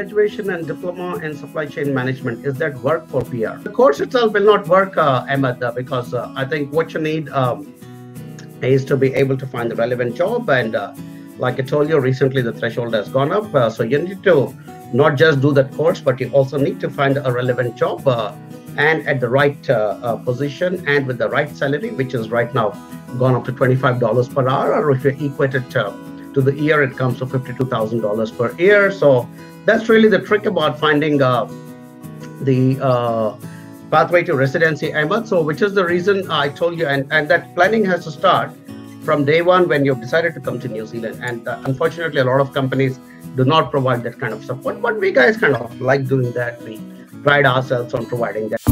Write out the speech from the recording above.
graduation and diploma in supply chain management, is that work for PR? The course itself will not work, Ahmed, because I think what you need is to be able to find the relevant job. And like I told you, recently the threshold has gone up. So you need to not just do that course, but you also need to find a relevant job and at the right position and with the right salary, which is right now gone up to $25 per hour, or if you equate it to the year, it comes to $52,000 per year. So that's really the trick about finding the pathway to residency, Ahmed. So which is the reason I told you, and that planning has to start from day one when you've decided to come to New Zealand. And unfortunately, a lot of companies do not provide that kind of support, but we guys kind of like doing that. We pride ourselves on providing that.